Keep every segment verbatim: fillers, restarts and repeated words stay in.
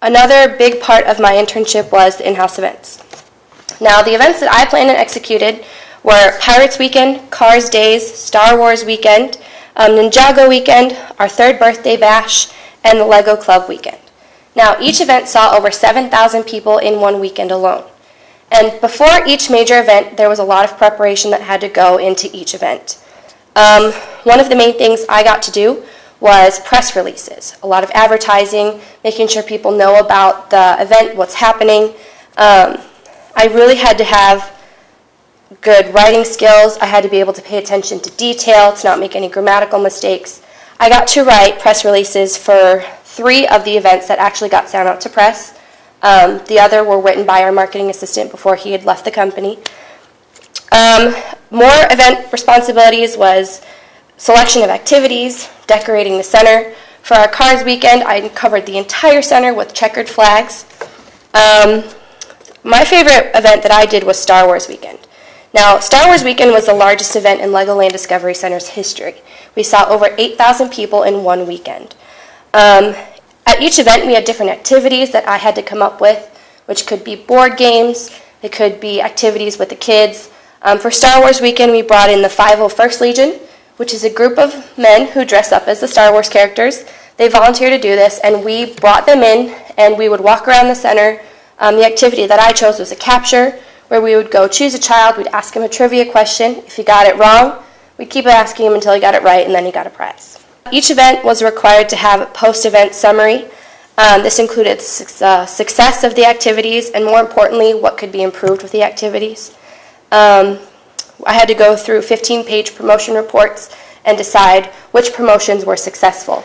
Another big part of my internship was in-house events. Now, the events that I planned and executed were Pirates Weekend, Cars Days, Star Wars Weekend, um, Ninjago Weekend, our third birthday bash, and the Lego Club Weekend. Now, each event saw over seven thousand people in one weekend alone. And before each major event, there was a lot of preparation that had to go into each event. Um, one of the main things I got to do was press releases, a lot of advertising, making sure people know about the event, what's happening. Um, I really had to have good writing skills. I had to be able to pay attention to detail, to not make any grammatical mistakes. I got to write press releases for three of the events that actually got sent out to press. Um, the other were written by our marketing assistant before he had left the company. Um, more event responsibilities was selection of activities, decorating the center. For our Cars Weekend, I covered the entire center with checkered flags. Um, my favorite event that I did was Star Wars Weekend. Now, Star Wars Weekend was the largest event in Legoland Discovery Center's history. We saw over eight thousand people in one weekend. Um, at each event, we had different activities that I had to come up with, which could be board games, it could be activities with the kids. Um, for Star Wars Weekend, we brought in the five oh first Legion, which is a group of men who dress up as the Star Wars characters. They volunteered to do this, and we brought them in, and we would walk around the center. Um, the activity that I chose was a capture, where we would go choose a child, we'd ask him a trivia question. If he got it wrong, we'd keep asking him until he got it right, and then he got a prize. Each event was required to have a post-event summary. Um, this included su uh, success of the activities, and more importantly, what could be improved with the activities. Um, I had to go through fifteen page promotion reports and decide which promotions were successful.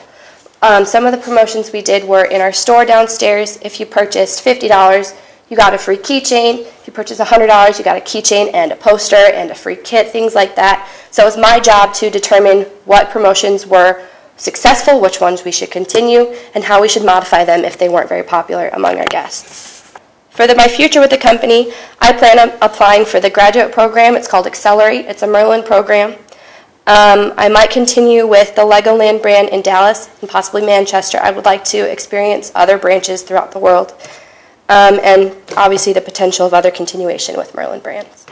Um, some of the promotions we did were in our store downstairs. If you purchased fifty dollars, you got a free keychain. If you purchased one hundred dollars, you got a keychain and a poster and a free kit, things like that. So it was my job to determine what promotions were successful, which ones we should continue, and how we should modify them if they weren't very popular among our guests. For the, my future with the company, I plan on applying for the graduate program. It's called Accelerate. It's a Merlin program. Um, I might continue with the Legoland brand in Dallas and possibly Manchester. I would like to experience other branches throughout the world, um, and obviously the potential of other continuation with Merlin brands.